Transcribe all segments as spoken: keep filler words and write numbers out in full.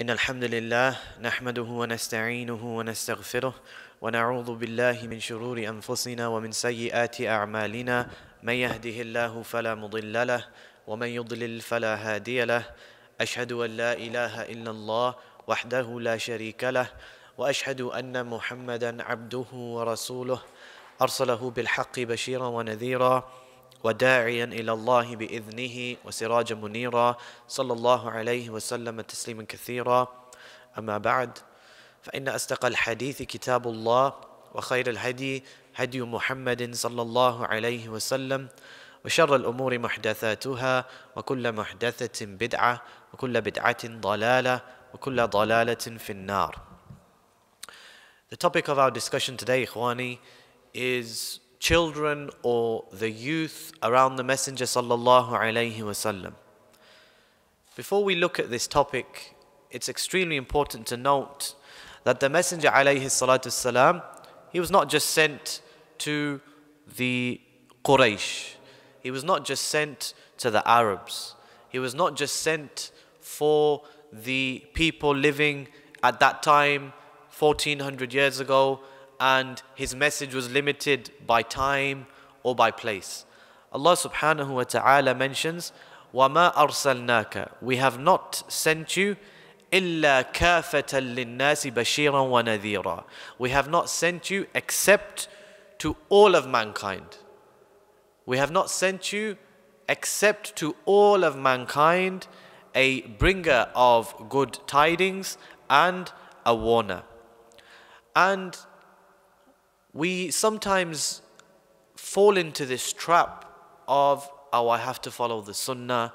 إن الحمد لله نحمده ونستعينه ونستغفره ونعوذ بالله من شرور أنفسنا ومن سيئات أعمالنا من يهده الله فلا مضل له ومن يضلل فلا هادي له أشهد أن لا إله إلا الله وحده لا شريك له وأشهد أن محمدا عبده ورسوله أرسله بالحق بشيرا ونذيرا وداعيا إلى الله بإذنه وسراجا منيرا صلى الله عليه وسلم تسليما كثيرا أما بعد فإن أصدق الحديث كتاب الله وخير الهدي هدي محمد صلى الله عليه وسلم وشر الأمور محدثاتها وكل محدثة بدعة وكل بدعة ضلالة وكل ضلالة في النار. The topic of our discussion today, Ikhwani, is children or the youth around the Messenger sallallahu alaihi wasallam. Before we look at this topic, it's extremely important to note that the Messenger alayhi salatu wasalam, he was not just sent to the Quraysh. He was not just sent to the Arabs. He was not just sent for the people living at that time, fourteen hundred years ago, and his message was limited by time or by place. Allah subhanahu wa ta'ala mentions, وَمَا أَرْسَلْنَاكَ, we have not sent you, إِلَّا كَافَةً لِلنَّاسِ بَشِيرًا وَنَذِيرًا, we have not sent you except to all of mankind. We have not sent you except to all of mankind a bringer of good tidings and a warner. And we sometimes fall into this trap of, oh, I have to follow the sunnah,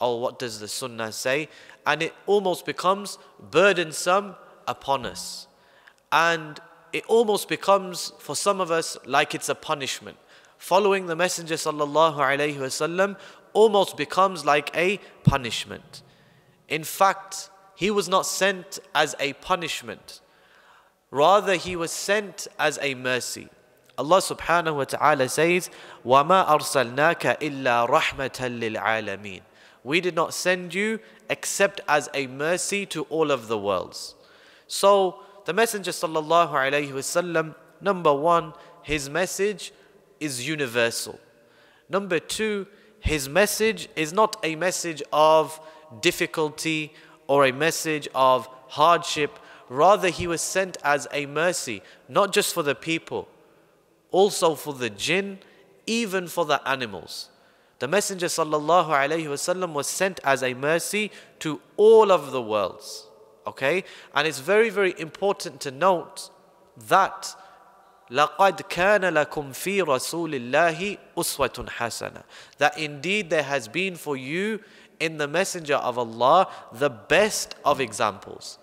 oh, what does the sunnah say? And it almost becomes burdensome upon us. And it almost becomes, for some of us, like it's a punishment. Following the Messenger sallallahu alaihi wasallam almost becomes like a punishment. In fact, he was not sent as a punishment. Rather, he was sent as a mercy. Allah subhanahu wa ta'ala says, وَمَا أَرْسَلْنَاكَ إِلَّا رَحْمَةً لِلْعَالَمِينَ, we did not send you except as a mercy to all of the worlds. So, the Messenger sallallahu alaihi wasallam, number one, his message is universal. Number two, his message is not a message of difficulty or a message of hardship. Rather, he was sent as a mercy, not just for the people, also for the jinn, even for the animals. The Messenger sallallahu alaihi wasallam was sent as a mercy to all of the worlds. Okay? And it's very, very important to note that لَقَدْ كَانَ لَكُمْ فِي رَسُولِ اللَّهِ أُسْوَةٌ حَسَنَةٌ, that indeed there has been for you in the Messenger of Allah the best of examples.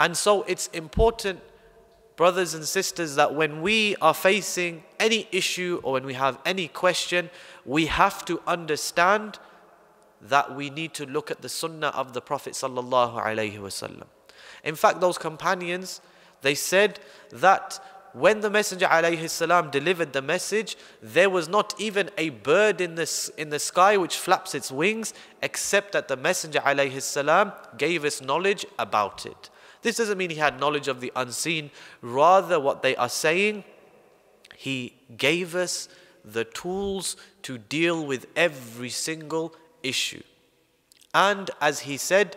And so it's important, brothers and sisters, that when we are facing any issue or when we have any question, we have to understand that we need to look at the sunnah of the Prophet sallallahu alaihi wasallam. In fact, those companions, they said that when the Messenger ﷺ delivered the message, there was not even a bird in the, in the sky which flaps its wings, except that the Messenger ﷺ gave us knowledge about it. This doesn't mean he had knowledge of the unseen. Rather, what they are saying, he gave us the tools to deal with every single issue. And as he said,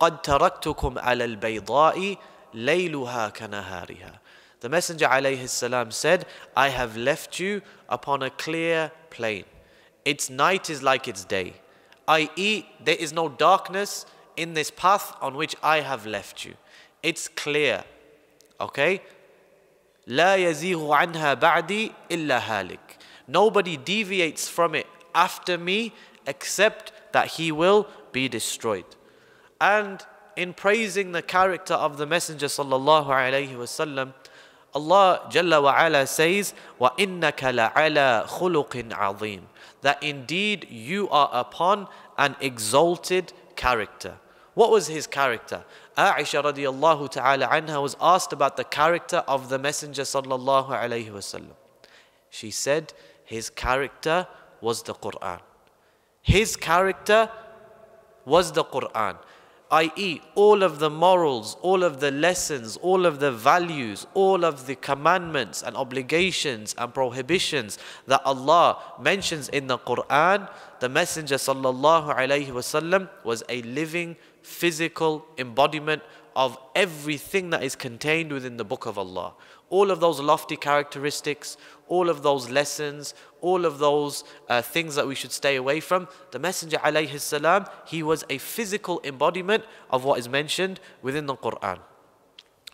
قَدْ تَرَكْتُكُمْ عَلَى الْبَيْضَاءِ لَيْلُهَا كَنَهَارِهَا, the Messenger ﷺ said, I have left you upon a clear plain. Its night is like its day. that is, there is no darkness in this path on which I have left you. It's clear. Okay? لَا يَزِيغُ عَنْهَا بَعْدِي إِلَّا هَالِكٌ, nobody deviates from it after me except that he will be destroyed. And in praising the character of the Messenger sallallahu alaihi wasallam, Allah Jalla wa Ala says, وَإِنَّكَ لَعَلَىٰ خُلُقٍ عَظِيمٍ, that indeed you are upon an exalted character. What was his character? Aisha radiallahu ta'ala anha was asked about the character of the Messenger sallallahu alayhi wasallam. She said, his character was the Qur'an. His character was the Qur'an. that is all of the morals, all of the lessons, all of the values, all of the commandments and obligations and prohibitions that Allah mentions in the Quran, the Messenger sallallahu alaihi wasallam was a living, physical embodiment of everything that is contained within the book of Allah. All of those lofty characteristics, all of those lessons, all of those uh, things that we should stay away from, the Messenger alayhi salam, he was a physical embodiment of what is mentioned within the Quran.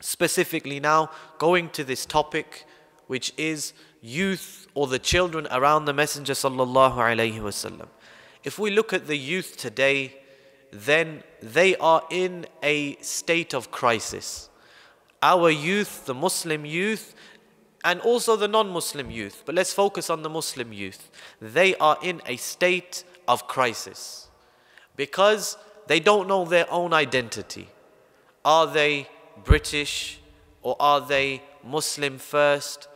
Specifically now, going to this topic, which is youth or the children around the Messenger sallallahu alayhi wasallam. If we look at the youth today, then they are in a state of crisis. Our youth, the Muslim youth, and also the non-Muslim youth, but let's focus on the Muslim youth. They are in a state of crisis because they don't know their own identity. Are they British or are they Muslim first?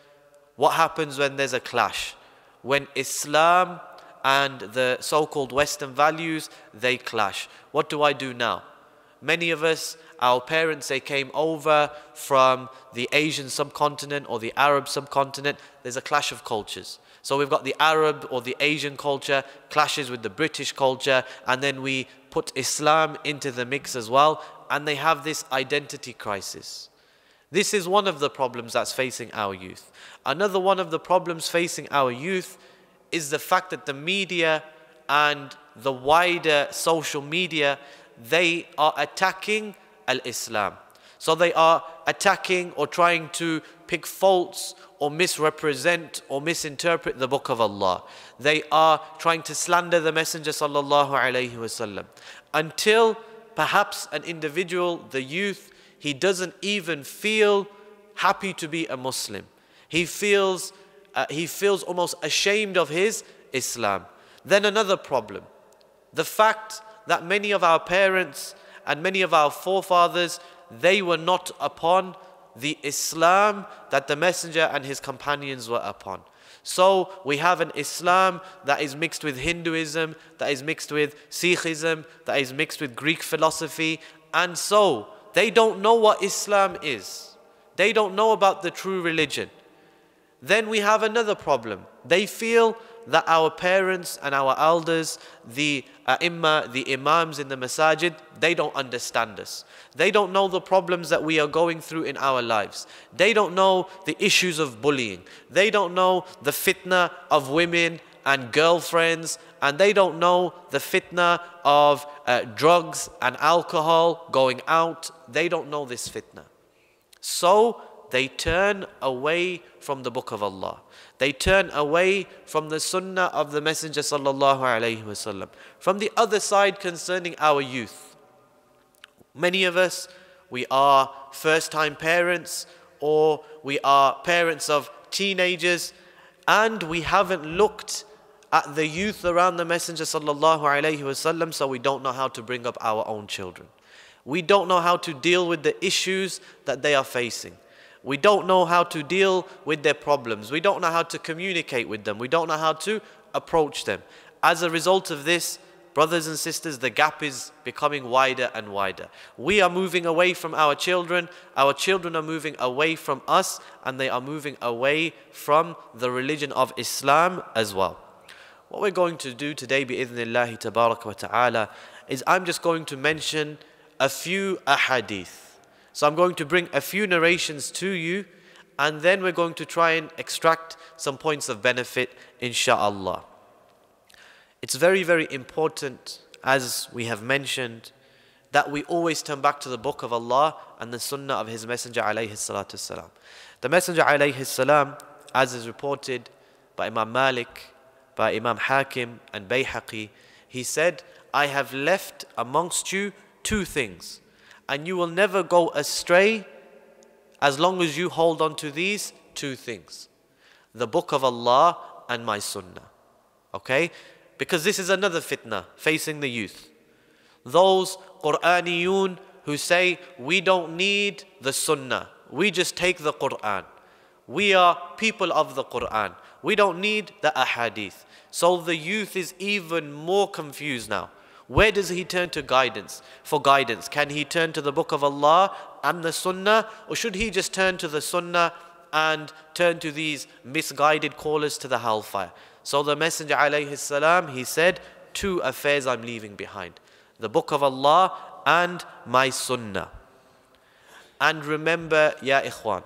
What happens when there's a clash? When Islam and the so-called Western values, they clash. What do I do now? Many of us, our parents, they came over from the Asian subcontinent or the Arab subcontinent. There's a clash of cultures. So we've got the Arab or the Asian culture clashes with the British culture, and then we put Islam into the mix as well, and they have this identity crisis. This is one of the problems that's facing our youth. Another one of the problems facing our youth is the fact that the media and the wider social media, they are attacking al-Islam. So they are attacking or trying to pick faults or misrepresent or misinterpret the book of Allah. They are trying to slander the Messenger sallallahu alayhi wasallam, until perhaps an individual, the youth, he doesn't even feel happy to be a Muslim. He feels Uh, he feels almost ashamed of his Islam. Then another problem, the fact that many of our parents and many of our forefathers, they were not upon the Islam that the Messenger and his companions were upon. So we have an Islam that is mixed with Hinduism, that is mixed with Sikhism, that is mixed with Greek philosophy, and so they don't know what Islam is. They don't know about the true religion. Then we have another problem. They feel that our parents and our elders, the a'imma, the imams in the masajid, they don't understand us. They don't know the problems that we are going through in our lives. They don't know the issues of bullying. They don't know the fitna of women and girlfriends, and they don't know the fitna of uh, drugs and alcohol, going out. They don't know this fitna. So they turn away from the book of Allah. They turn away from the sunnah of the Messenger sallallahu alayhi wasallam. From the other side, concerning our youth, many of us, we are first-time parents, or we are parents of teenagers, and we haven't looked at the youth around the Messenger sallallahu alayhi wasallam, so we don't know how to bring up our own children. We don't know how to deal with the issues that they are facing. We don't know how to deal with their problems. We don't know how to communicate with them. We don't know how to approach them. As a result of this, brothers and sisters, the gap is becoming wider and wider. We are moving away from our children. Our children are moving away from us, and they are moving away from the religion of Islam as well. What we're going to do today, bi'idhnillahi tabarak wa ta'ala, is I'm just going to mention a few ahadith. So I'm going to bring a few narrations to you, and then we're going to try and extract some points of benefit, insha'Allah. It's very, very important, as we have mentioned, that we always turn back to the book of Allah and the sunnah of his Messenger alayhi salatu salam. The Messenger alayhi salam, as is reported by Imam Malik, by Imam Hakim and Bayhaqi, he said, I have left amongst you two things, and you will never go astray as long as you hold on to these two things: the book of Allah and my sunnah. Okay? Because this is another fitna facing the youth. Those Quraniyun who say, we don't need the sunnah, we just take the Quran. We are people of the Quran. We don't need the ahadith. So the youth is even more confused now. Where does he turn to guidance? For guidance, can he turn to the book of Allah and the Sunnah, or should he just turn to the Sunnah and turn to these misguided callers to the hellfire? So the Messenger alayhi salam, he said, two affairs I'm leaving behind: the book of Allah and my Sunnah. And remember, ya ikhwan,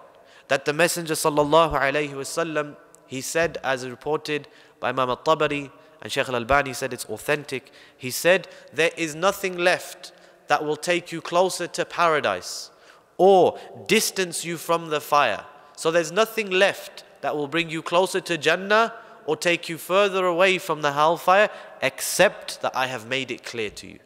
that the Messenger sallallahu alayhi wasallam, he said, as reported by Imam al-Tabari and Shaykh al-Albani, said it's authentic. He said, there is nothing left that will take you closer to paradise or distance you from the fire. So there's nothing left that will bring you closer to Jannah or take you further away from the hellfire, except that I have made it clear to you.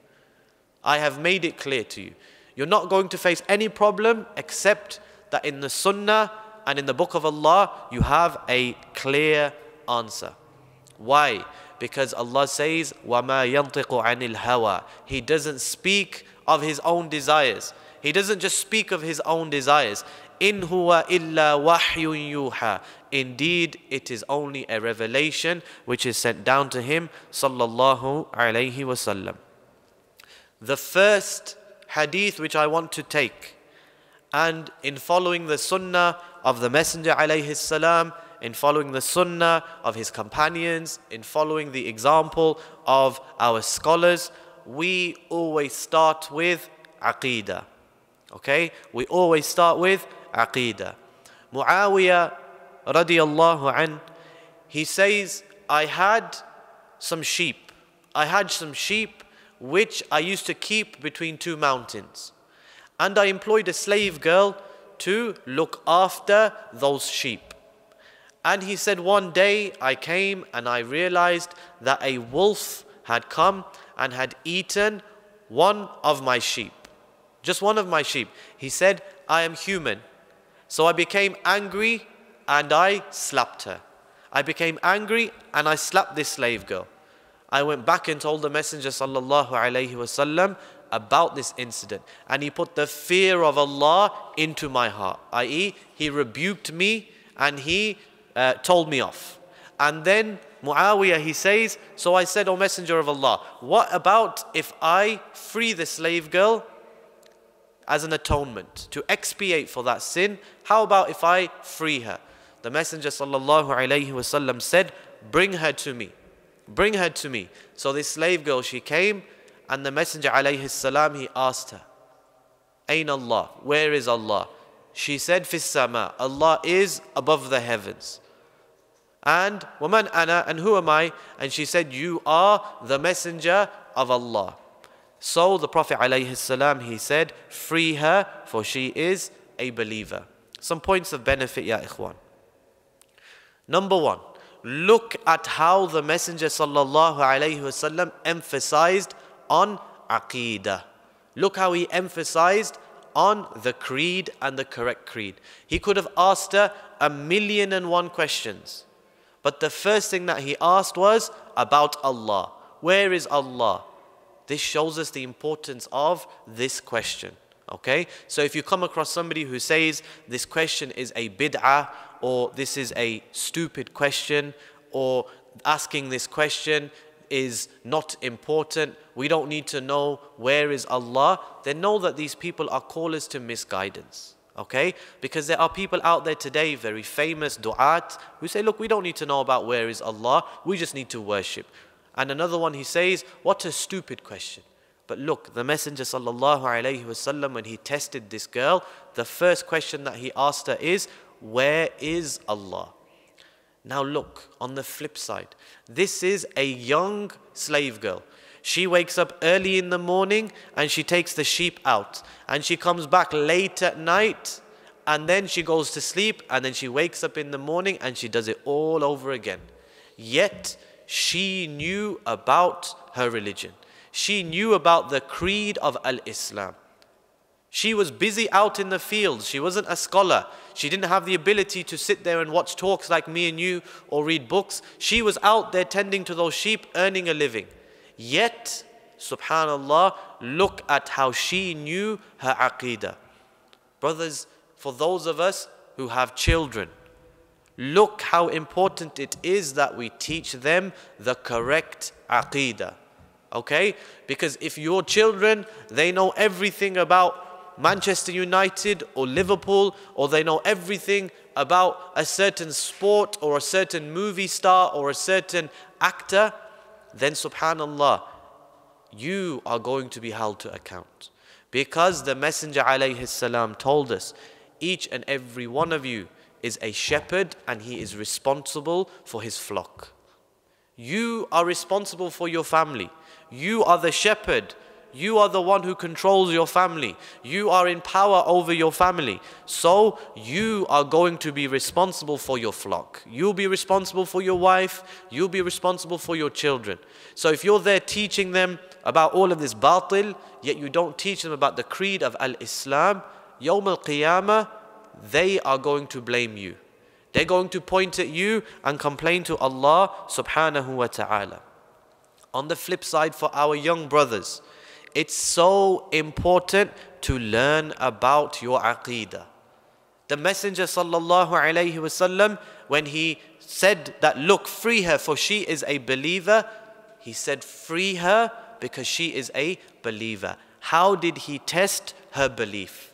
I have made it clear to you. You're not going to face any problem except that in the Sunnah and in the book of Allah, you have a clear answer. Why? Because Allah says, وَمَا يَنْطِقُ عَنِ الْهَوَىٰ. He doesn't speak of his own desires. He doesn't just speak of his own desires. إِنْ هُوَ إِلَّا وَحْيٌ يُوحَىٰ. Indeed, it is only a revelation which is sent down to him, sallallahu alayhi wasallam. The first hadith which I want to take, and in following the Sunnah of the Messenger alayhi salam, in following the Sunnah of his companions, in following the example of our scholars, we always start with Aqeedah. Okay? We always start with Aqeedah. Mu'awiyah radiallahu an, he says, I had some sheep. I had some sheep which I used to keep between two mountains. And I employed a slave girl to look after those sheep. And he said, one day I came and I realized that a wolf had come and had eaten one of my sheep. Just one of my sheep. He said, I am human. So I became angry and I slapped her. I became angry and I slapped this slave girl. I went back and told the Messenger sallallahu alayhi wasallam about this incident, and he put the fear of Allah into my heart, that is he rebuked me and he uh, told me off. And then Muawiyah, he says, so I said, O Messenger of Allah, what about if I free the slave girl as an atonement to expiate for that sin? How about if I free her? The Messenger sallallahu alayhi wasallam said, bring her to me. Bring her to me. So this slave girl, she came, and the Messenger alayhi salam, he asked her, Ain Allah, where is Allah? She said, Fis sama, Allah is above the heavens. And Waman ana, and who am I? And she said, you are the messenger of Allah. So the Prophet alayhi salam, he said, free her, for she is a believer. Some points of benefit, ya ikhwan. Number one, look at how the Messenger sallallahu alayhi wasallam emphasized on Aqeedah. Look how he emphasized on the creed and the correct creed. He could have asked her a million and one questions, but the first thing that he asked was about Allah. Where is Allah? This shows us the importance of this question. Okay, so if you come across somebody who says this question is a bid'ah, or this is a stupid question, or asking this question is not important, we don't need to know where is Allah, then know that these people are callers to misguidance. Okay? Because there are people out there today, very famous du'at, who say, look, we don't need to know about where is Allah, we just need to worship. And another one, he says, what a stupid question. But look, the Messenger sallallahu alayhi wasallam, when he tested this girl, the first question that he asked her is, where is Allah? Now look, on the flip side, this is a young slave girl. She wakes up early in the morning and she takes the sheep out, and she comes back late at night, and then she goes to sleep, and then she wakes up in the morning and she does it all over again. Yet she knew about her religion. She knew about the creed of Al-Islam. She was busy out in the fields. She wasn't a scholar. She didn't have the ability to sit there and watch talks like me and you or read books. She was out there tending to those sheep, earning a living. Yet, subhanallah, look at how she knew her aqeedah. Brothers, for those of us who have children, look how important it is that we teach them the correct aqeedah. Okay? Because if your children, they know everything about Manchester United or Liverpool, or they know everything about a certain sport or a certain movie star or a certain actor, then subhanallah, you are going to be held to account. Because the Messenger ﷺ told us, each and every one of you is a shepherd and he is responsible for his flock. You are responsible for your family. You are the shepherd. You are the one who controls your family. You are in power over your family. So you are going to be responsible for your flock. You'll be responsible for your wife. You'll be responsible for your children. So if you're there teaching them about all of this batil, yet you don't teach them about the creed of al-Islam, Yawm al-Qiyamah, they are going to blame you. They're going to point at you and complain to Allah subhanahu wa ta'ala. On the flip side, for our young brothers, it's so important to learn about your aqeedah. The Messenger sallallahu alayhi wasallam, when he said that, look, free her for she is a believer, he said free her because she is a believer. How did he test her belief?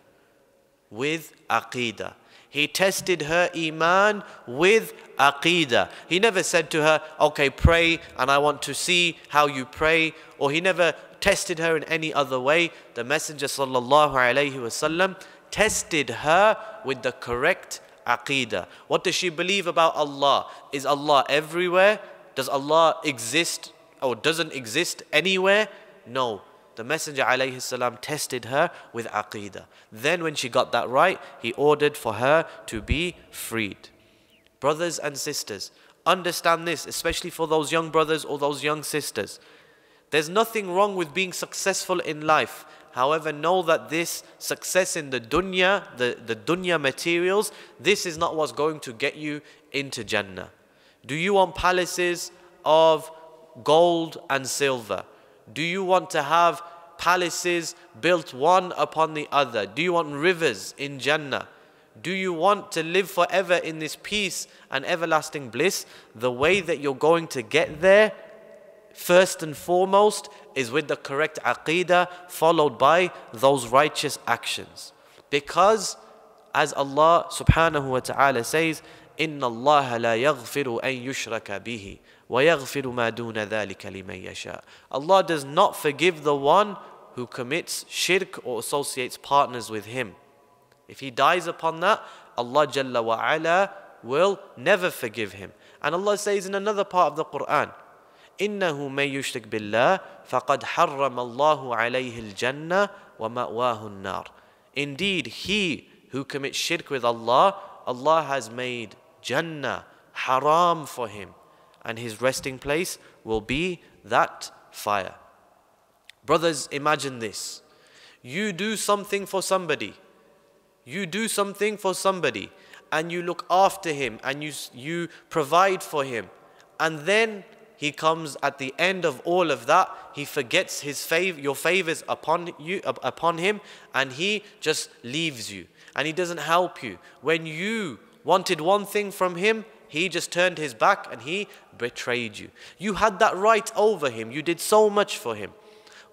With aqeedah. He tested her iman with aqeedah. He never said to her, okay, pray and I want to see how you pray, or he never tested her in any other way. The Messenger sallallahu alayhi wasallam tested her with the correct aqeedah. What does she believe about Allah? Is Allah everywhere? Does Allah exist or doesn't exist anywhere? No. The Messenger ﷺ tested her with aqeedah. Then when she got that right, he ordered for her to be freed. Brothers and sisters, understand this, especially for those young brothers or those young sisters. There's nothing wrong with being successful in life. However, know that this success in the dunya, the, the dunya materials, this is not what's going to get you into Jannah. Do you want palaces of gold and silver? Do you want to have palaces built one upon the other? Do you want rivers in Jannah? Do you want to live forever in this peace and everlasting bliss? The way that you're going to get there, first and foremost, is with the correct aqeedah, followed by those righteous actions. Because as Allah subhanahu wa ta'ala says, إِنَّ اللَّهَ لَا يَغْفِرُ أَن يُشْرَكَ بِهِ وَيَغْفِرُ مَا دُونَ ذَلِكَ لِمَن يَشَاءُ. Allah does not forgive the one who commits shirk or associates partners with him. If he dies upon that, Allah Jalla wa Ala will never forgive him. And Allah says in another part of the Quran, إِنَّهُ مَن يُشْرِكْ بِاللَّهِ فَقَدْ حَرَّمَ اللَّهُ عَلَيْهِ الْجَنَّةَ وَمَأْوَاهُ النَّارِ. Indeed, he who commits shirk with Allah, Allah has made Jannah haram for him, and his resting place will be that fire. Brothers, imagine this. You do something for somebody. You do something for somebody and you look after him and you, you provide for him. And then he comes at the end of all of that. He forgets his fav- your favors upon, you, upon him, and he just leaves you and he doesn't help you. When you wanted one thing from him, he just turned his back and he betrayed you. You had that right over him. You did so much for him.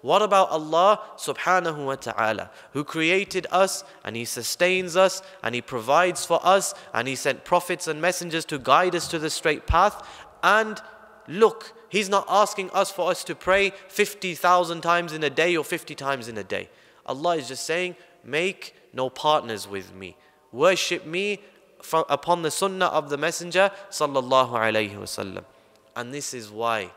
What about Allah subhanahu wa ta'ala, who created us and he sustains us and he provides for us and he sent prophets and messengers to guide us to the straight path? And look, he's not asking us for us to pray fifty thousand times in a day or fifty times in a day. Allah is just saying, make no partners with me. Worship me From, upon the sunnah of the Messenger sallallahu alayhi wasallam. And this is why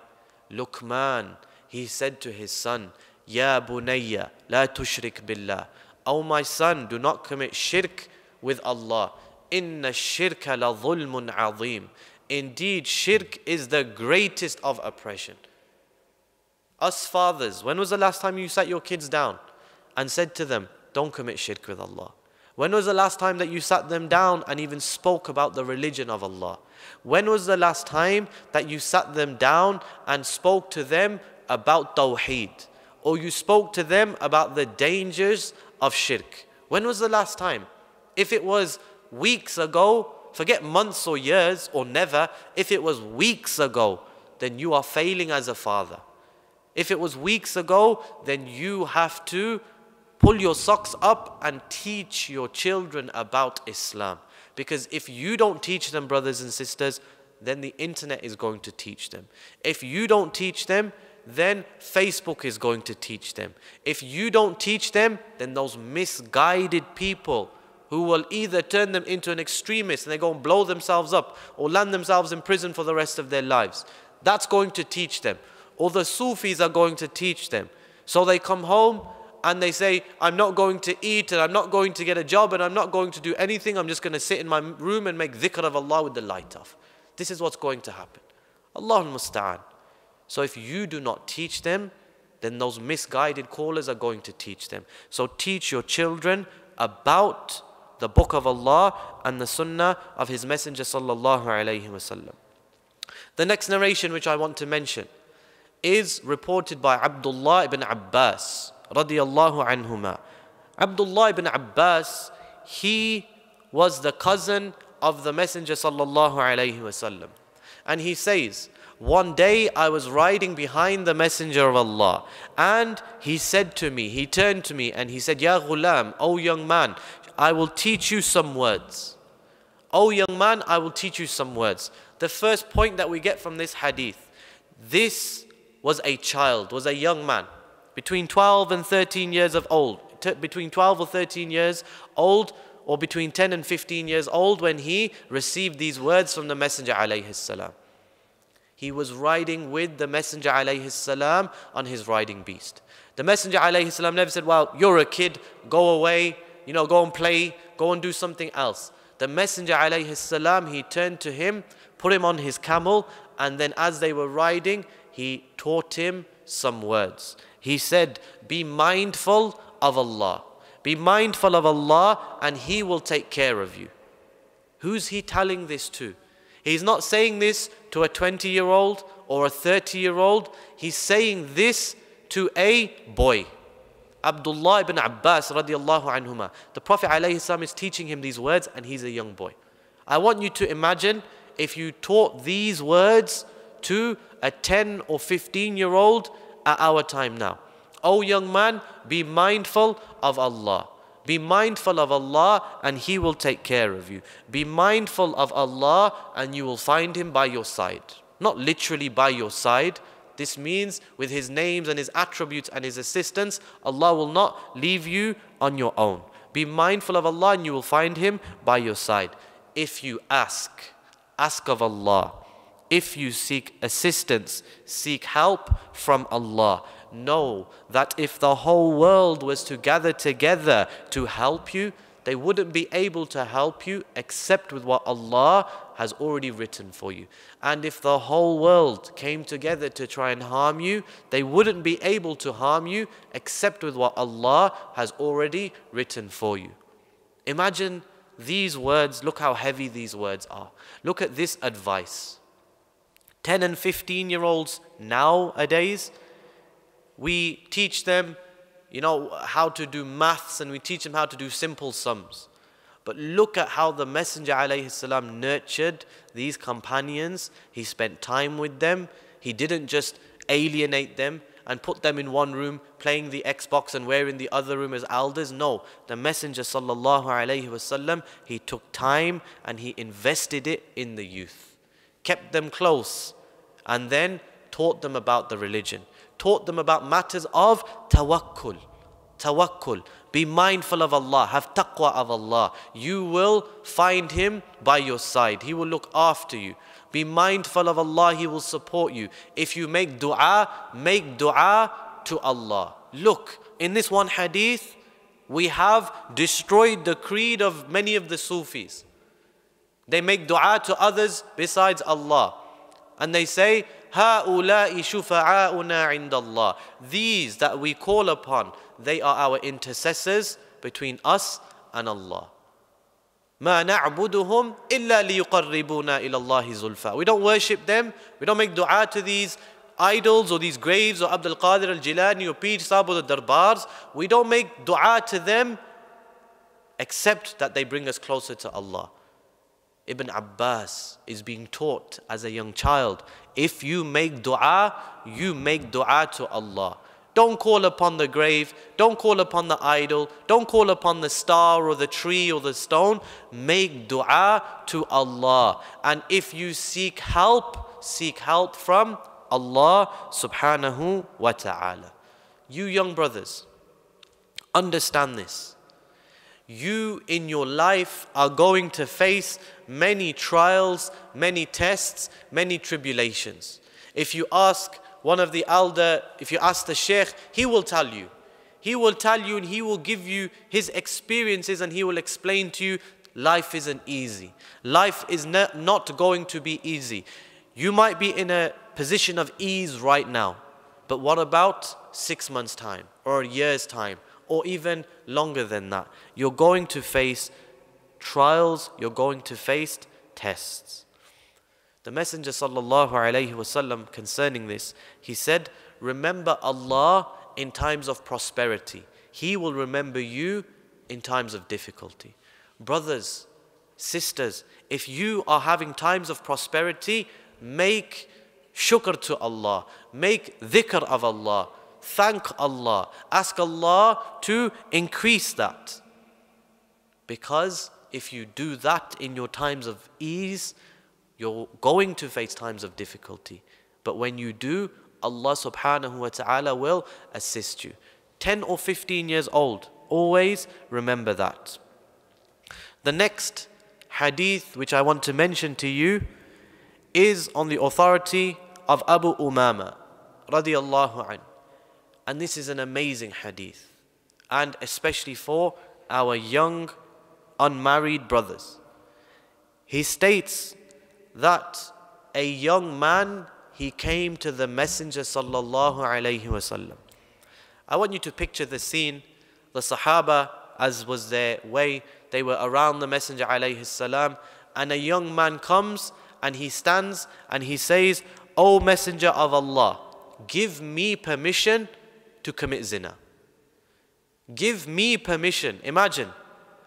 Luqman, he said to his son, Ya bunayya la tushrik billah, oh my son, do not commit shirk with Allah. Inna shirka la dhulmun azim. Indeed, shirk is the greatest of oppression. Us fathers, when was the last time you sat your kids down and said to them, don't commit shirk with Allah? When was the last time that you sat them down and even spoke about the religion of Allah? When was the last time that you sat them down and spoke to them about Tawheed? Or you spoke to them about the dangers of shirk? When was the last time? If it was weeks ago, forget months or years or never, if it was weeks ago, then you are failing as a father. If it was weeks ago, then you have to pull your socks up and teach your children about Islam. Because if you don't teach them, brothers and sisters, then the internet is going to teach them. If you don't teach them, then Facebook is going to teach them. If you don't teach them, then those misguided people who will either turn them into an extremist and they go and blow themselves up or land themselves in prison for the rest of their lives. That's going to teach them. Or the Sufis are going to teach them. So they come home and they say, I'm not going to eat and I'm not going to get a job and I'm not going to do anything. I'm just going to sit in my room and make dhikr of Allah with the light off. This is what's going to happen. Allahul Musta'an. So if you do not teach them, then those misguided callers are going to teach them. So teach your children about the book of Allah and the sunnah of His Messenger sallallahu alayhi wasallam. The next narration which I want to mention is reported by Abdullah ibn Abbas radiyallahu anhuma. Abdullah ibn Abbas, he was the cousin of the Messenger sallallahu alayhi wasallam, and he says, one day I was riding behind the Messenger of Allah, and he said to me, he turned to me and he said, Ya ghulam, O young man, I will teach you some words. O young man, I will teach you some words. The first point that we get from this hadith, this was a child, was a young man, between twelve and thirteen years of old, between twelve or thirteen years old, or between ten and fifteen years old when he received these words from the Messenger alayhi salam. He was riding with the Messenger alayhi salam on his riding beast. The Messenger alayhi salam never said, well, you're a kid, go away, you know, go and play, go and do something else. The Messenger alayhi salam, he turned to him, put him on his camel, and then as they were riding, he taught him some words. He said, be mindful of Allah. Be mindful of Allah and He will take care of you. Who's he telling this to? He's not saying this to a twenty-year-old or a thirty-year-old. He's saying this to a boy. Abdullah ibn Abbas radiallahu anhuma. The Prophet ﷺ is teaching him these words and he's a young boy. I want you to imagine if you taught these words to a ten or fifteen-year-old at our time now. Oh young man, be mindful of Allah. Be mindful of Allah and He will take care of you. Be mindful of Allah and you will find Him by your side. Not literally by your side. This means with His names and His attributes and His assistance, Allah will not leave you on your own. Be mindful of Allah and you will find Him by your side. If you ask, ask of Allah. If you seek assistance, seek help from Allah. Know that if the whole world was to gather together to help you, they wouldn't be able to help you except with what Allah has already written for you. And if the whole world came together to try and harm you, they wouldn't be able to harm you except with what Allah has already written for you. Imagine these words. Look how heavy these words are. Look at this advice. ten and fifteen year olds nowadays, we teach them, you know, how to do maths and we teach them how to do simple sums. But look at how the Messenger alayhi salam nurtured these companions. He spent time with them. He didn't just alienate them and put them in one room playing the Xbox and we're in the other room as elders. No, the Messenger sallallahu alayhi wasallam, he took time and he invested it in the youth. Kept them close and then taught them about the religion. Taught them about matters of tawakkul. Tawakkul. Be mindful of Allah. Have taqwa of Allah. You will find Him by your side. He will look after you. Be mindful of Allah. He will support you. If you make dua, make dua to Allah. Look, in this one hadith, we have destroyed the creed of many of the Sufis. They make dua to others besides Allah. And they say, هؤلاء شفعاؤنا عند الله. These that we call upon, they are our intercessors between us and Allah. ما نعبدهم إلا ليقربونا إلى الله زلفى. We don't worship them. We don't make dua to these idols or these graves or Abdul Qadir al-Jilani or Pir Sahib or the Darbars. We don't make dua to them except that they bring us closer to Allah. Ibn Abbas is being taught as a young child, if you make dua, you make dua to Allah. Don't call upon the grave, don't call upon the idol, don't call upon the star or the tree or the stone. Make dua to Allah. And if you seek help, seek help from Allah subhanahu wa ta'ala. You young brothers, understand this. You in your life are going to face many trials, many tests, many tribulations. If you ask one of the elder, if you ask the sheikh, he will tell you. He will tell you and he will give you his experiences and he will explain to you, life isn't easy. Life is not going to be easy. You might be in a position of ease right now, but what about six months' time or a year's time or even longer than that? You're going to face trials, you're going to face tests. The Messenger sallallahu alayhi wasallam concerning this, he said, remember Allah in times of prosperity. He will remember you in times of difficulty. Brothers, sisters, if you are having times of prosperity, make shukr to Allah. Make dhikr of Allah. Thank Allah. Ask Allah to increase that. Because if you do that in your times of ease, you're going to face times of difficulty. But when you do, Allah subhanahu wa ta'ala will assist you. ten or fifteen years old, always remember that. The next hadith which I want to mention to you is on the authority of Abu Umama radiallahu anhu. And this is an amazing hadith, and especially for our young unmarried brothers. He states that a young man, he came to the Messenger sallallahu alayhi wasallam. I want you to picture the scene. The Sahaba, as was their way, they were around the Messenger alayhi salam, and a young man comes and he stands and he says, O Messenger of Allah, give me permission to commit zina. Give me permission. Imagine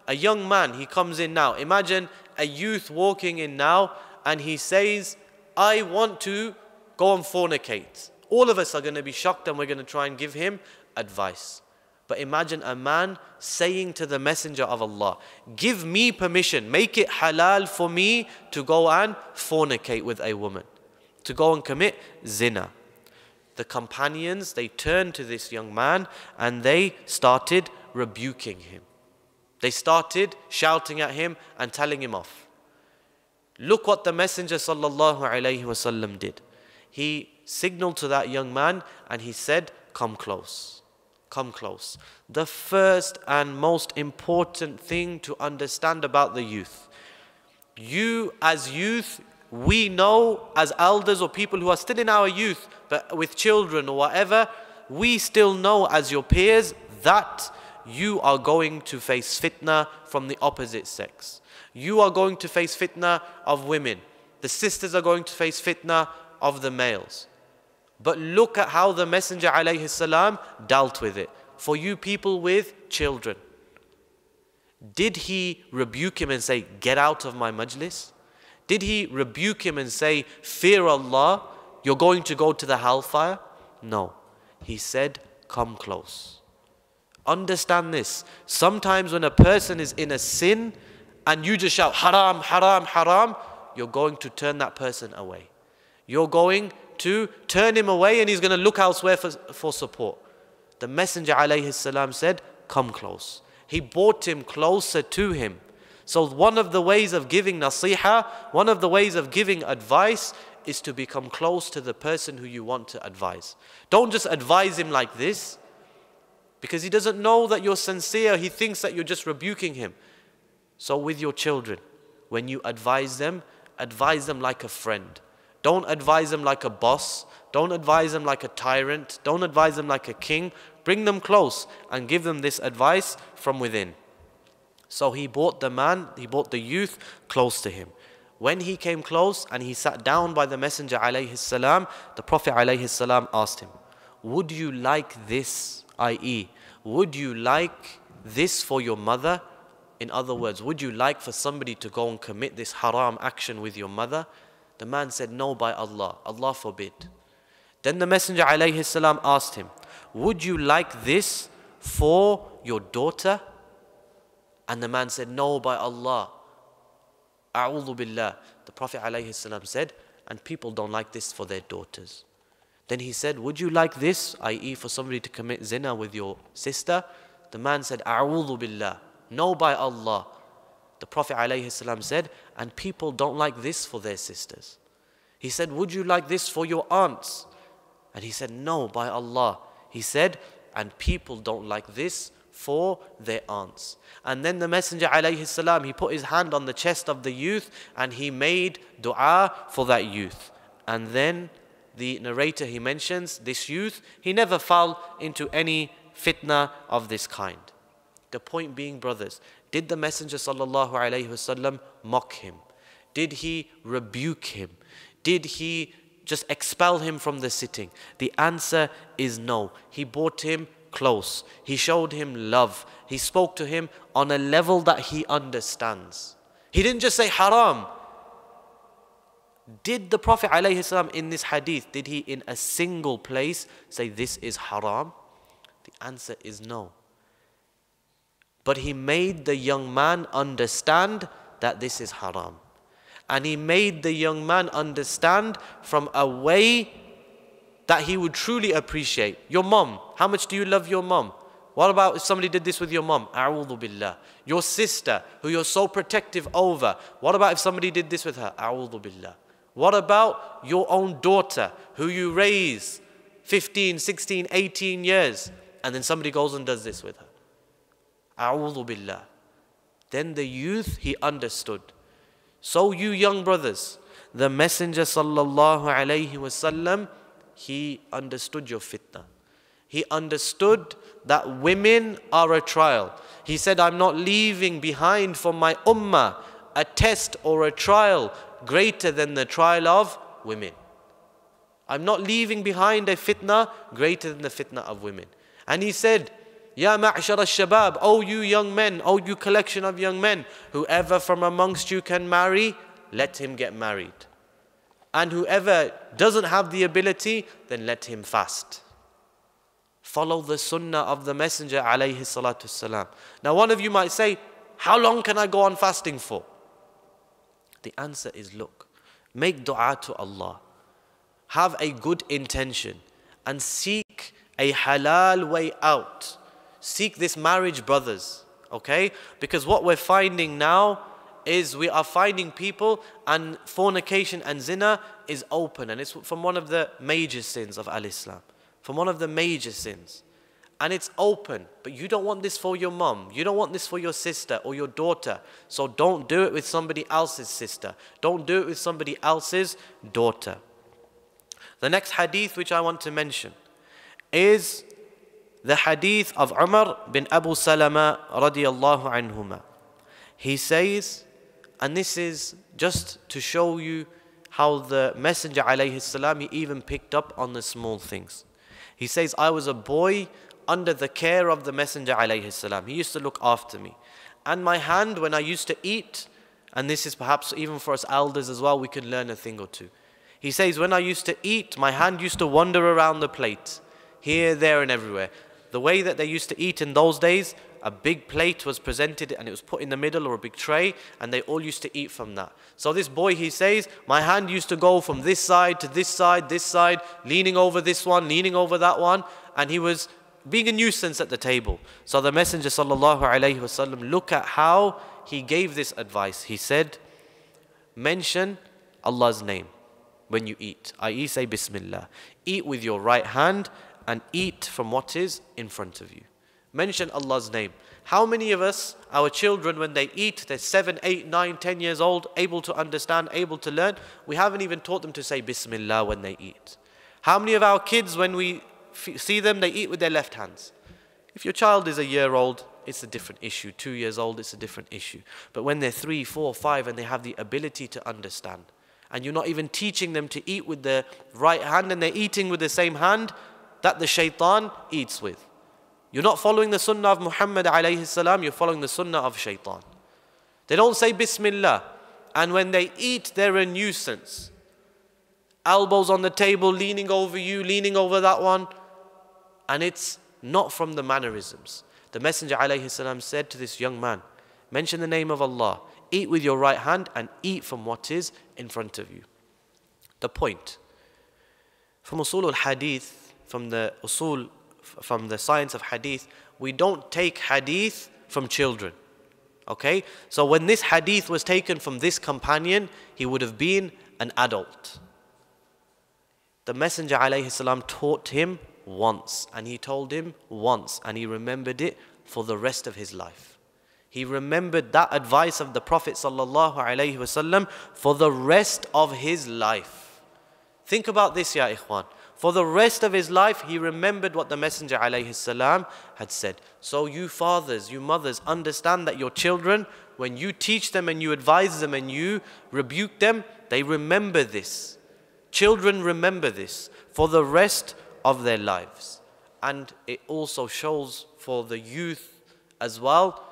a young man, he comes in now. Imagine a youth walking in now, and he says, I want to go and fornicate. All of us are going to be shocked, and we're going to try and give him advice. But imagine a man saying to the Messenger of Allah, give me permission, make it halal for me to go and fornicate with a woman, to go and commit zina. The companions, they turned to this young man and they started rebuking him. They started shouting at him and telling him off. Look what the Messenger sallallahu alayhi wasallam did. He signaled to that young man and he said, come close, come close. The first and most important thing to understand about the youth. You as youth, we know as elders or people who are still in our youth, but with children or whatever, we still know as your peers that you are going to face fitna from the opposite sex. You are going to face fitna of women. The sisters are going to face fitna of the males. But look at how the Messenger alayhi salam dealt with it. For you people with children, did he rebuke him and say, get out of my majlis? Did he rebuke him and say, fear Allah, you're going to go to the hellfire? No. He said, come close. Understand this. Sometimes when a person is in a sin and you just shout, haram, haram, haram, you're going to turn that person away. You're going to turn him away and he's going to look elsewhere for, for support. The Messenger alayhi salam said, come close. He brought him closer to him. So one of the ways of giving nasiha, one of the ways of giving advice is to become close to the person who you want to advise. Don't just advise him like this because he doesn't know that you're sincere. He thinks that you're just rebuking him. So with your children, when you advise them, advise them like a friend. Don't advise them like a boss. Don't advise them like a tyrant. Don't advise them like a king. Bring them close and give them this advice from within. So he brought the man, he brought the youth close to him. When he came close and he sat down by the Messenger alayhi salam, the Prophet alayhi salam asked him, would you like this, that is, would you like this for your mother In other words, would you like for somebody to go and commit this haram action with your mother? The man said, no, by Allah, Allah forbid. Then the Messenger alayhi salam asked him, would you like this for your daughter? And the man said, no, by Allah, a'udhu billah. The Prophet alayhi salam said, and people don't like this for their daughters. Then he said, would you like this, that is for somebody to commit zina with your sister? The man said, a'udhu billah, no, by Allah. The Prophet ﷺ said, and people don't like this for their sisters. He said, would you like this for your aunts? And he said, no, by Allah. He said, and people don't like this for their aunts. And then the Messenger ﷺ, he put his hand on the chest of the youth and he made dua for that youth. And then the narrator, he mentions this youth, he never fell into any fitna of this kind. The point being, brothers, did the Messenger sallallahu alayhi wasallam mock him? Did he rebuke him? Did he just expel him from the sitting? The answer is no. He brought him close. He showed him love. He spoke to him on a level that he understands. He didn't just say haram. Did the Prophet alayhi salam in this hadith, did he in a single place say this is haram? The answer is no. But he made the young man understand that this is haram. And he made the young man understand from a way that he would truly appreciate. Your mom, how much do you love your mom? What about if somebody did this with your mom? A'udhu billah. Your sister, who you're so protective over. What about if somebody did this with her? A'udhu billah. What about your own daughter, who you raise fifteen, sixteen, eighteen years, and then somebody goes and does this with her? A'udhu billah. Then the youth, he understood. So you young brothers, the Messenger sallallahu alayhi wasallam, he understood your fitna. He understood that women are a trial. He said, I'm not leaving behind for my ummah a test or a trial greater than the trial of women. I'm not leaving behind a fitna greater than the fitna of women. And he said, Ya ma'ashar al-shabab, oh you young men, oh you collection of young men, whoever from amongst you can marry, let him get married. And whoever doesn't have the ability, then let him fast. Follow the sunnah of the Messenger alayhi salatu salam. Now one of you might say, how long can I go on fasting for? The answer is, look, make dua to Allah. Have a good intention and seek a halal way out. Seek this marriage, brothers, okay? Because what we're finding now is we are finding people and fornication and zina is open, and it's from one of the major sins of al-Islam, from one of the major sins. And it's open, but you don't want this for your mom. You don't want this for your sister or your daughter. So don't do it with somebody else's sister. Don't do it with somebody else's daughter. The next hadith which I want to mention is the hadith of Umar bin Abu Salama radiyallahu anhuma. He says, and this is just to show you how the Messenger alayhi salam, he even picked up on the small things. He says, I was a boy under the care of the Messenger alayhi salam. He used to look after me. And my hand, when I used to eat, and this is perhaps even for us elders as well, we can learn a thing or two. He says, when I used to eat, my hand used to wander around the plate, here, there and everywhere. The way that they used to eat in those days, a big plate was presented and it was put in the middle, or a big tray, and they all used to eat from that. So this boy, he says, my hand used to go from this side to this side, this side, leaning over this one, leaning over that one, and he was being a nuisance at the table. So the Messenger sallallahu alayhi wasallam, look at how he gave this advice. He said, mention Allah's name when you eat, that is say Bismillah. Eat with your right hand and eat from what is in front of you. Mention Allah's name. How many of us, our children, when they eat, they're seven, eight, nine, ten years old, able to understand, able to learn, we haven't even taught them to say Bismillah when they eat. How many of our kids, when we see them, they eat with their left hands? If your child is a year old, it's a different issue. Two years old, it's a different issue. But when they're three, four, five, and they have the ability to understand, and you're not even teaching them to eat with their right hand, and they're eating with the same hand that the shaitan eats with. You're not following the sunnah of Muhammad alayhi salam, you're following the sunnah of shaitan. They don't say Bismillah, and when they eat, they're a nuisance. Elbows on the table, leaning over you, leaning over that one. And it's not from the mannerisms. The Messenger alayhi salam said to this young man, mention the name of Allah, eat with your right hand and eat from what is in front of you. The point. From usul al-hadith, from the usul, from the science of hadith, we don't take hadith from children. Okay? So when this hadith was taken from this companion, he would have been an adult. The Messenger alayhi salam taught him once, and he told him once, and he remembered it for the rest of his life. He remembered that advice of the Prophet sallallahu alayhi wasallam for the rest of his life. Think about this, ya ikhwan. For the rest of his life, he remembered what the Messenger alayhi salam had said. So you fathers, you mothers, understand that your children, when you teach them and you advise them and you rebuke them, they remember this. Children remember this for the rest of their lives. And it also shows for the youth as well.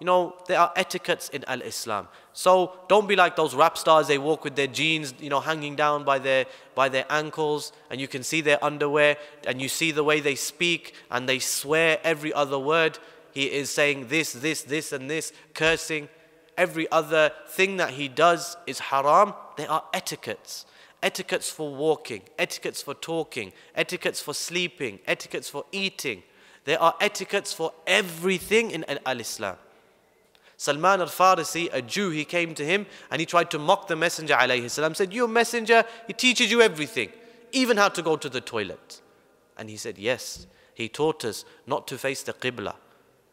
You know, there are etiquettes in al-Islam. So don't be like those rap stars. They walk with their jeans, you know, hanging down by their, by their ankles, and you can see their underwear, and you see the way they speak, and they swear every other word. He is saying this, this, this, and this, cursing. Every other thing that he does is haram. There are etiquettes. Etiquettes for walking, etiquettes for talking, etiquettes for sleeping, etiquettes for eating. There are etiquettes for everything in al-Islam. Salman al-Farisi, a Jew, he came to him and he tried to mock the Messenger alayhi salam, said, your messenger, he teaches you everything, even how to go to the toilet. And he said, yes, he taught us not to face the Qibla.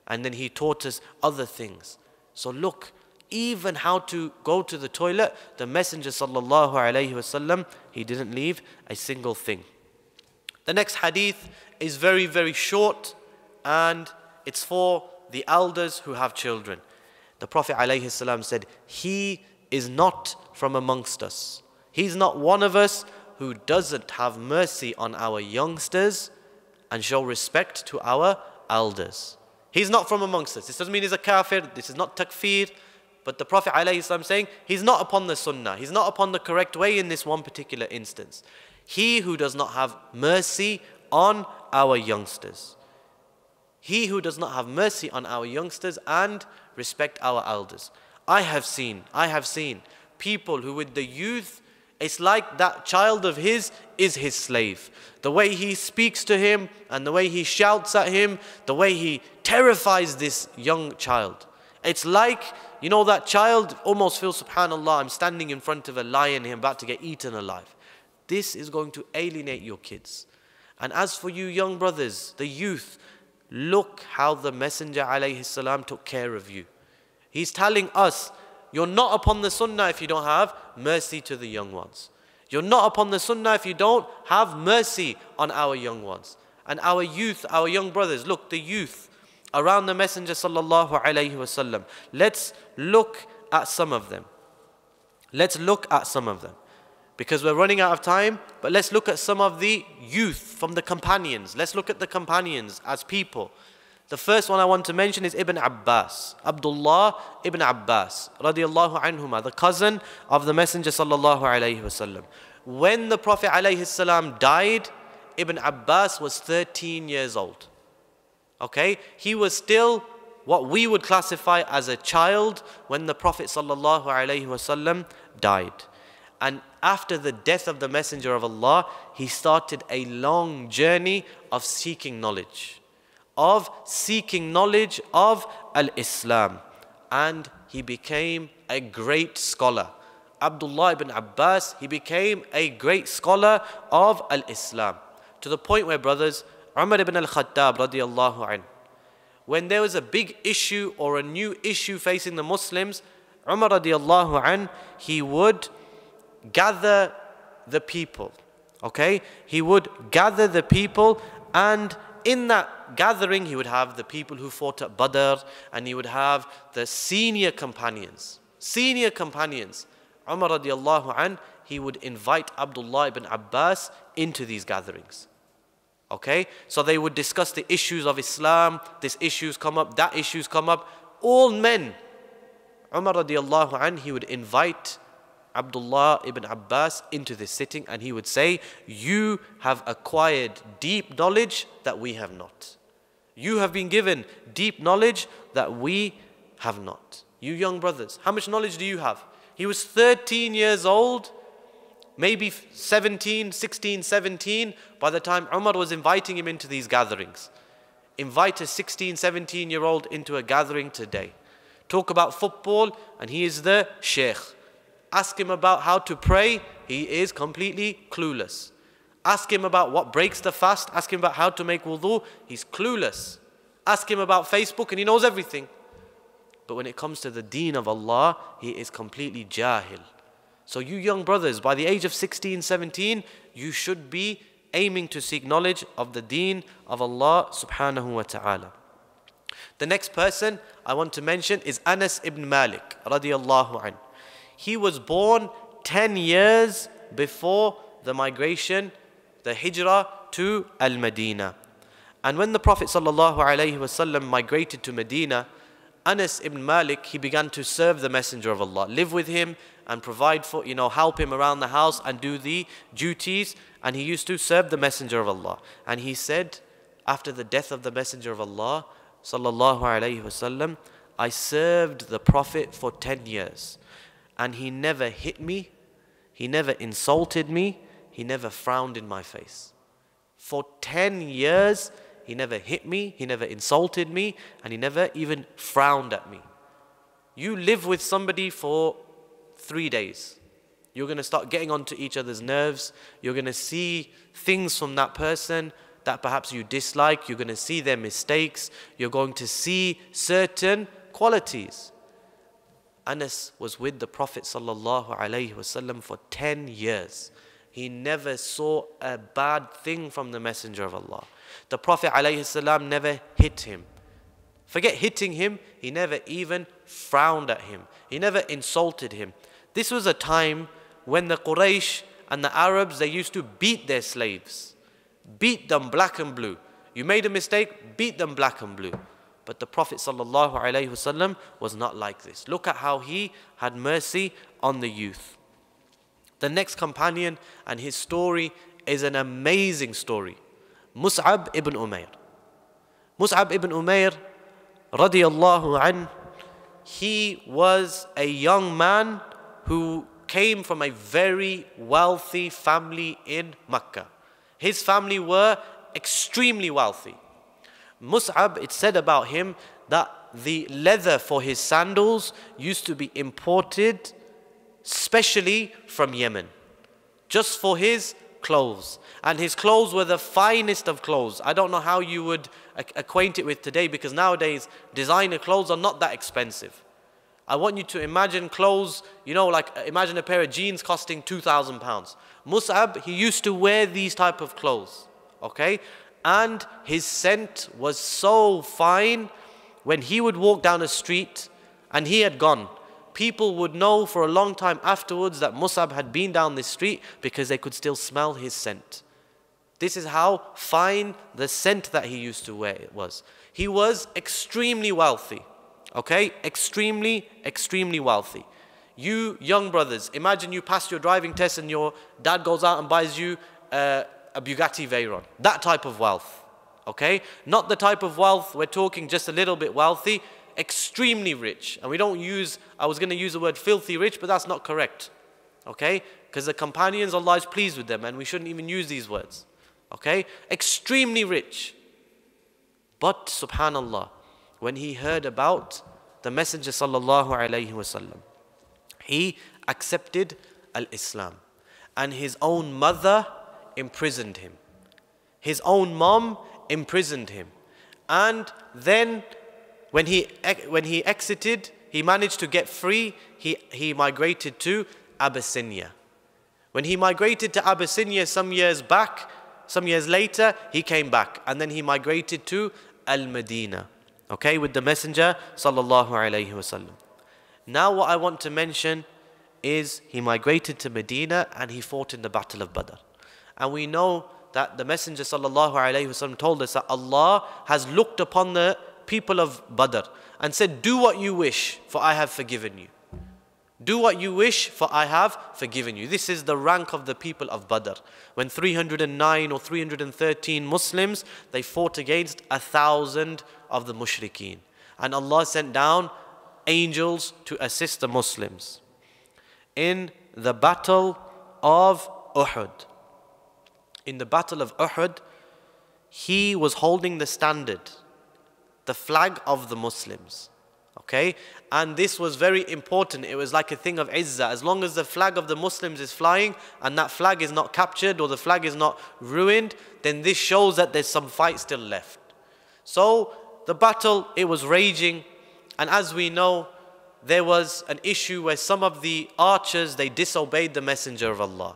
And then he taught us other things. So look, even how to go to the toilet, the Messenger sallallahu alayhi wasallam, he didn't leave a single thing. The next hadith is very, very short, and it's for the elders who have children. The Prophet alayhi salam said, he is not from amongst us. He's not one of us who doesn't have mercy on our youngsters and show respect to our elders. He's not from amongst us. This doesn't mean he's a kafir. This is not takfir. But the Prophet ﷺ saying, he's not upon the sunnah, he's not upon the correct way in this one particular instance. He who does not have mercy on our youngsters. He who does not have mercy on our youngsters and respect our elders. I have seen, I have seen people who with the youth, it's like that child of his is his slave. The way he speaks to him and the way he shouts at him, the way he terrifies this young child. It's like, you know, that child almost feels, subhanAllah, I'm standing in front of a lion here, I'm about to get eaten alive. This is going to alienate your kids. And as for you young brothers, the youth, look how the Messenger alayhi salam took care of you. He's telling us, you're not upon the sunnah if you don't have mercy to the young ones. You're not upon the sunnah if you don't have mercy on our young ones. And our youth, our young brothers, look, the youth around the Messenger sallallahu alayhi wasallam. Let's look at some of them. Let's look at some of them. Because we're running out of time, but let's look at some of the youth from the companions. Let's look at the companions as people. The first one I want to mention is Ibn Abbas, Abdullah ibn Abbas, radiallahu anhuma, the cousin of the Messenger sallallahu alayhi wasallam. When the Prophet alayhi salam died, Ibn Abbas was thirteen years old. Okay, he was still what we would classify as a child when the Prophet sallallahu alaihi wasallam died. And after the death of the Messenger of Allah, he started a long journey of seeking knowledge, of seeking knowledge of al-Islam. And he became a great scholar. Abdullah ibn Abbas, he became a great scholar of al-Islam. To the point where, brothers, Umar ibn al-Khattab radiallahu anhu, when there was a big issue or a new issue facing the Muslims, Umar radiallahu anhu, he would gather the people, okay? He would gather the people, and in that gathering, he would have the people who fought at Badr, and he would have the senior companions, senior companions. Umar radiallahu anhu, he would invite Abdullah ibn Abbas into these gatherings. Okay, so they would discuss the issues of Islam. This issues come up, that issues come up. All men, Umar radiallahu anhu, he would invite Abdullah ibn Abbas into this sitting, and he would say, you have acquired deep knowledge that we have not. You have been given deep knowledge that we have not. You young brothers, how much knowledge do you have? He was thirteen years old, maybe seventeen, sixteen, seventeen, by the time Umar was inviting him into these gatherings. Invite a sixteen, seventeen-year-old into a gathering today. Talk about football, and he is the sheikh. Ask him about how to pray, he is completely clueless. Ask him about what breaks the fast, ask him about how to make wudu, he's clueless. Ask him about Facebook, and he knows everything. But when it comes to the deen of Allah, he is completely jahil. So you young brothers, by the age of sixteen, seventeen, you should be aiming to seek knowledge of the deen of Allah subhanahu wa ta'ala. The next person I want to mention is Anas ibn Malik radiallahu anhu. He was born ten years before the migration, the hijrah to Al-Medina. And when the Prophet sallallahu alayhi wasallam migrated to Medina, Anas ibn Malik, he began to serve the Messenger of Allah, live with him and provide for, you know, help him around the house and do the duties. And he used to serve the Messenger of Allah. And he said, after the death of the Messenger of Allah sallallahu alayhi wasallam, I served the Prophet for ten years. And he never hit me, he never insulted me, he never frowned in my face. For ten years, he never hit me, he never insulted me, and he never even frowned at me. You live with somebody for three days. You're going to start getting onto each other's nerves. You're going to see things from that person that perhaps you dislike. You're going to see their mistakes. You're going to see certain qualities. Anas was with the Prophet sallallahu alaihi wasallam for ten years. He never saw a bad thing from the Messenger of Allah. The Prophet alayhi salam never hit him. Forget hitting him, he never even frowned at him. He never insulted him. This was a time when the Quraysh and the Arabs, they used to beat their slaves. Beat them black and blue. You made a mistake, beat them black and blue. But the Prophet sallallahu alaihi wasallam was not like this. Look at how he had mercy on the youth. The next companion and his story is an amazing story. Mus'ab ibn Umayr. Mus'ab ibn Umayr radiallahu anhu, he was a young man who came from a very wealthy family in Makkah. His family were extremely wealthy. Mus'ab, it said about him that the leather for his sandals used to be imported specially from Yemen, just for his clothes. And his clothes were the finest of clothes. I don't know how you would acquaint it with today, because nowadays designer clothes are not that expensive. I want you to imagine clothes, you know, like imagine a pair of jeans costing two thousand pounds. Mus'ab, he used to wear these type of clothes, okay? And his scent was so fine, when he would walk down a street and he had gone, people would know for a long time afterwards that Mus'ab had been down this street, because they could still smell his scent. This is how fine the scent that he used to wear was. He was extremely wealthy, okay? Extremely, extremely wealthy. You young brothers, imagine you pass your driving test and your dad goes out and buys you uh, a Bugatti Veyron. That type of wealth, okay? Not the type of wealth we're talking just a little bit wealthy, extremely rich. And we don't use, I was going to use the word filthy rich, but that's not correct, okay? Because the companions, Allah is pleased with them, and we shouldn't even use these words, okay? Extremely rich. But subhanallah, when he heard about the Messenger sallallahu alayhi wasallam, he accepted al-Islam, and his own mother imprisoned him. His own mom imprisoned him. And then when he when he exited, he managed to get free. He, he migrated to Abyssinia. When he migrated to Abyssinia some years back, some years later, he came back. And then he migrated to Al-Medina, okay, with the Messenger sallallahu alayhi wasallam. Now what I want to mention is he migrated to Medina and he fought in the Battle of Badr. And we know that the Messenger sallallahu alaihi wasallam told us that Allah has looked upon the people of Badr and said, do what you wish, for I have forgiven you. Do what you wish, for I have forgiven you. This is the rank of the people of Badr. When three hundred nine or three hundred thirteen Muslims, they fought against a thousand of the mushrikeen. And Allah sent down angels to assist the Muslims. In the battle of Uhud, in the battle of Uhud, he was holding the standard, the flag of the Muslims. Okay, and this was very important. It was like a thing of izzah. As long as the flag of the Muslims is flying and that flag is not captured or the flag is not ruined, then this shows that there's some fight still left. So the battle, it was raging, and as we know, there was an issue where some of the archers, they disobeyed the Messenger of Allah.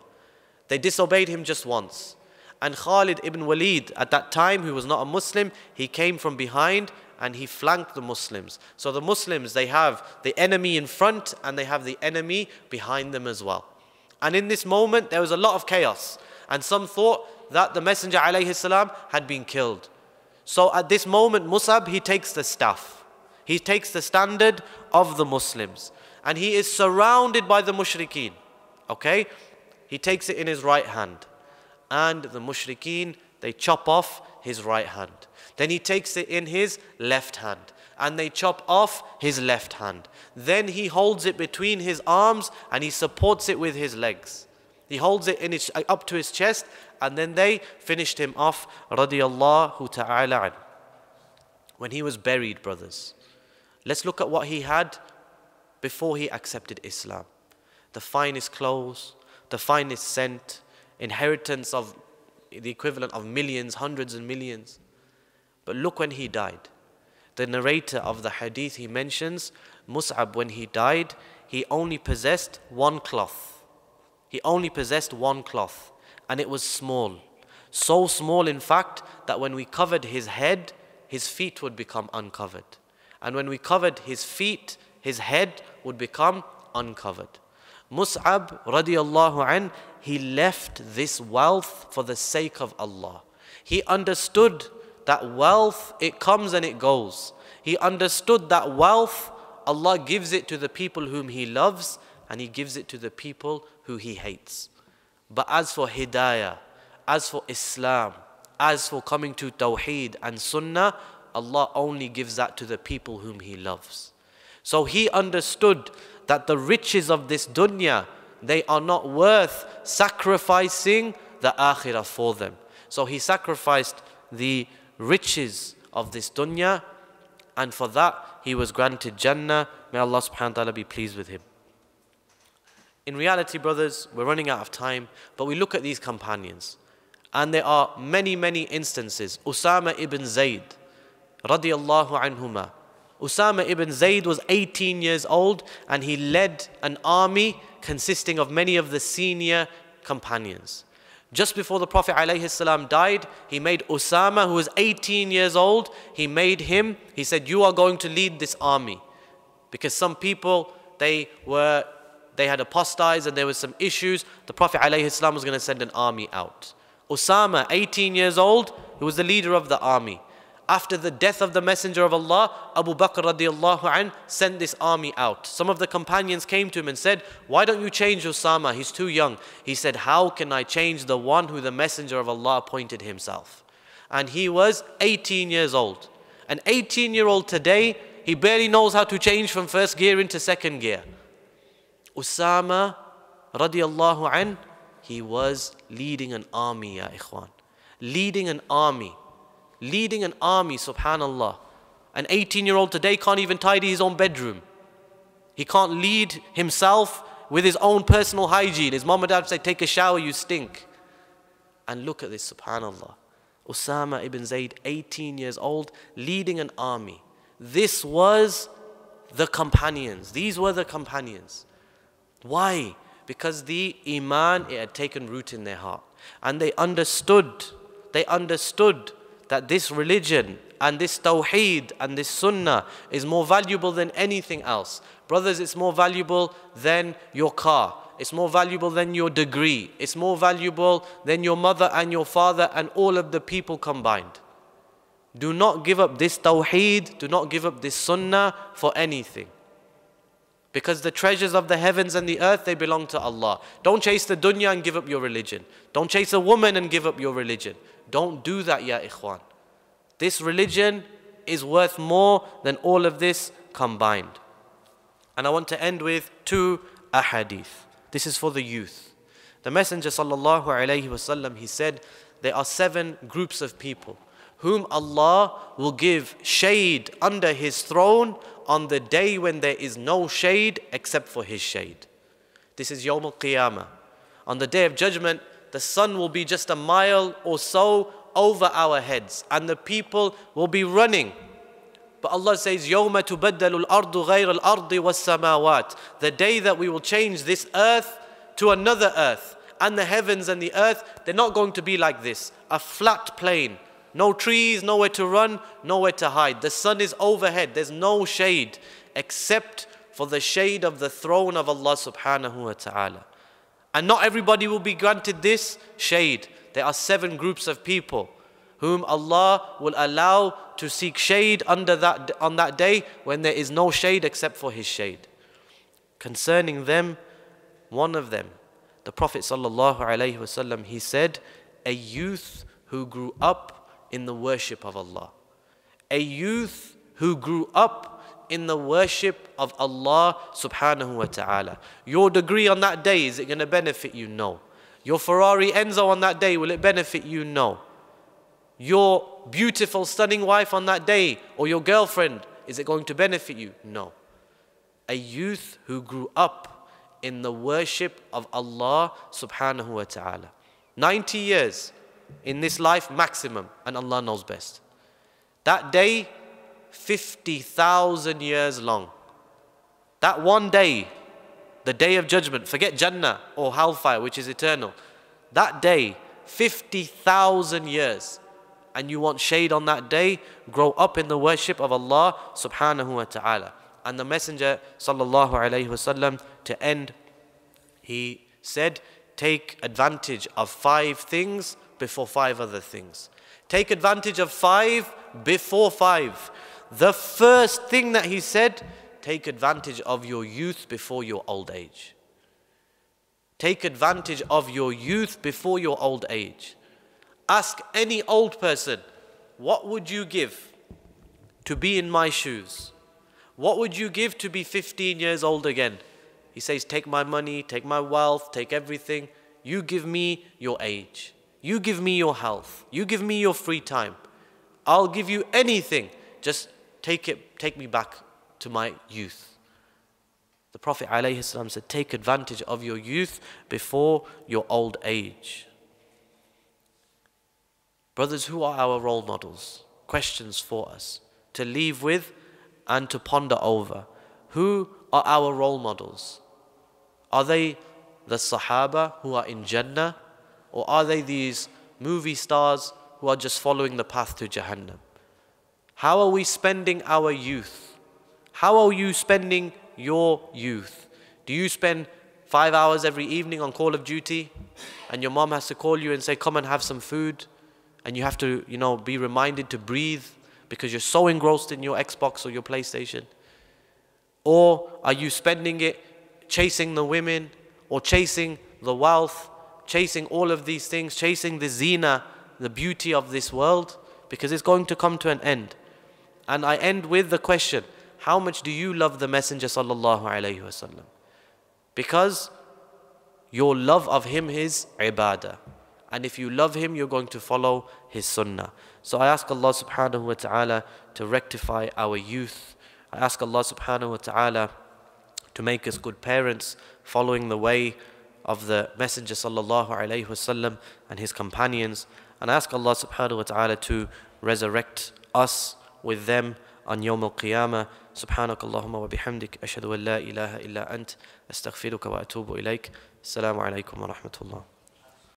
They disobeyed him just once. And Khalid ibn Walid, at that time, who was not a Muslim, he came from behind and he flanked the Muslims. So the Muslims, they have the enemy in front and they have the enemy behind them as well. And in this moment, there was a lot of chaos. And some thought that the Messenger ﷺ had been killed. So at this moment, Mus'ab, he takes the staff. He takes the standard of the Muslims. And he is surrounded by the mushrikeen. Okay? He takes it in his right hand. And the mushrikeen, they chop off his right hand. Then he takes it in his left hand, and they chop off his left hand. Then he holds it between his arms, and he supports it with his legs. He holds it in his, up to his chest, and then they finished him off, radiyallahu ta'ala an. When he was buried, brothers, let's look at what he had before he accepted Islam. The finest clothes, the finest scent, inheritance of the equivalent of millions, hundreds and millions. But look when he died. The narrator of the hadith, he mentions, Mus'ab, when he died, he only possessed one cloth. He only possessed one cloth. And it was small. So small, in fact, that when we covered his head, his feet would become uncovered. And when we covered his feet, his head would become uncovered. Mus'ab, radiallahu an, he left this wealth for the sake of Allah. He understood that wealth, it comes and it goes. He understood that wealth, Allah gives it to the people whom He loves, and He gives it to the people who He hates. But as for Hidayah, as for Islam, as for coming to Tawheed and Sunnah, Allah only gives that to the people whom He loves. So he understood that the riches of this dunya, they are not worth sacrificing the akhirah for them. So he sacrificed the riches of this dunya, and for that he was granted Jannah. May Allah subhanahu wa ta'ala be pleased with him. In reality, brothers, we're running out of time, but we look at these companions, and there are many, many instances. Usama ibn Zayd, radiyallahu anhuma. Usama ibn Zayd was eighteen years old, and he led an army consisting of many of the senior companions. Just before the Prophet ﷺ died, he made Usama, who was eighteen years old, he made him, he said, you are going to lead this army. Because some people, they were, they had apostatized and there were some issues. The Prophet ﷺ was going to send an army out. Usama, eighteen years old, who was the leader of the army. After the death of the Messenger of Allah, Abu Bakr radiallahu an sent this army out. Some of the companions came to him and said, why don't you change Usama? He's too young. He said, how can I change the one who the Messenger of Allah appointed himself? And he was eighteen years old. An eighteen-year-old today, he barely knows how to change from first gear into second gear. Usama radiallahu an, he was leading an army, ya ikhwan. Leading an army. Leading an army, subhanallah. An eighteen-year-old today can't even tidy his own bedroom. He can't lead himself with his own personal hygiene. His mom and dad say, take a shower, you stink. And look at this, subhanallah. Usama ibn Zayd, eighteen years old, leading an army. This was the companions. These were the companions. Why? Because the iman, it had taken root in their heart. And they understood, they understood that this religion and this tawheed and this sunnah is more valuable than anything else. Brothers, it's more valuable than your car. It's more valuable than your degree. It's more valuable than your mother and your father and all of the people combined. Do not give up this tawheed. Do not give up this sunnah for anything. Because the treasures of the heavens and the earth, they belong to Allah. Don't chase the dunya and give up your religion. Don't chase a woman and give up your religion. Don't do that, ya ikhwan. This religion is worth more than all of this combined. And I want to end with two ahadith. This is for the youth. The Messenger sallallahu alayhi wasallam, he said, there are seven groups of people whom Allah will give shade under His throne on the day when there is no shade except for His shade. This is Yawm al-Qiyamah. On the Day of Judgment, the sun will be just a mile or so over our heads, and the people will be running. But Allah says, يَوْمَ تُبَدَّلُ الْأَرْضُ غَيْرَ الْأَرْضِ وَالسَّمَاوَاتِ. The day that we will change this earth to another earth, and the heavens and the earth, they're not going to be like this, a flat plain. No trees, nowhere to run, nowhere to hide. The sun is overhead. There's no shade except for the shade of the throne of Allah subhanahu wa ta'ala. And not everybody will be granted this shade. There are seven groups of people whom Allah will allow to seek shade under that, on that day when there is no shade except for His shade. Concerning them, one of them, the Prophet sallallahu alayhi wa sallam, he said, a youth who grew up in the worship of Allah. A youth who grew up in the worship of Allah subhanahu wa ta'ala. Your degree on that day, is it going to benefit you? No. Your Ferrari Enzo on that day, will it benefit you? No. Your beautiful, stunning wife on that day, or your girlfriend, is it going to benefit you? No. A youth who grew up in the worship of Allah subhanahu wa ta'ala. ninety years. In this life maximum, and Allah knows best. That day, fifty thousand years long. That one day, the Day of Judgment, forget Jannah or Hellfire, which is eternal. That day, fifty thousand years. And you want shade on that day, grow up in the worship of Allah subhanahu wa ta'ala. And the Messenger sallallahu alayhi wa sallam, to end, he said, take advantage of five things before five other things. Take advantage of five before five. The first thing that he said, take advantage of your youth before your old age. Take advantage of your youth before your old age. Ask any old person, what would you give to be in my shoes? What would you give to be fifteen years old again? He says, take my money, take my wealth, take everything. You give me your age. You give me your health. You give me your free time. I'll give you anything. Just take it, take me back to my youth. The Prophet ﷺ said, take advantage of your youth before your old age. Brothers, who are our role models? Questions for us to leave with and to ponder over. Who are our role models? Are they the Sahaba who are in Jannah? Or are they these movie stars who are just following the path to Jahannam? How are we spending our youth? How are you spending your youth? Do you spend five hours every evening on Call of Duty, and your mom has to call you and say, come and have some food, and you have to, you know, be reminded to breathe because you're so engrossed in your Xbox or your PlayStation? Or are you spending it chasing the women or chasing the wealth, chasing all of these things, chasing the zina, the beauty of this world, because it's going to come to an end? And I end with the question, how much do you love the Messenger sallallahu alayhi wasallam? Because your love of him is ibadah, and if you love him, you're going to follow his sunnah. So I ask Allah subhanahu wa ta'ala to rectify our youth. I ask Allah subhanahu wa ta'ala to make us good parents, following the way of the Messenger sallallahu alayhi wasallam and his companions. And I ask Allah subhanahu wa ta'ala to resurrect us with them on Yawm al-Qiyamah. Subhanakallahumma wa bihamdik, ashhadu an la ilaha illa ant, astaghfiruka wa atubu ilayk. Assalamu alaykum wa rahmatullah.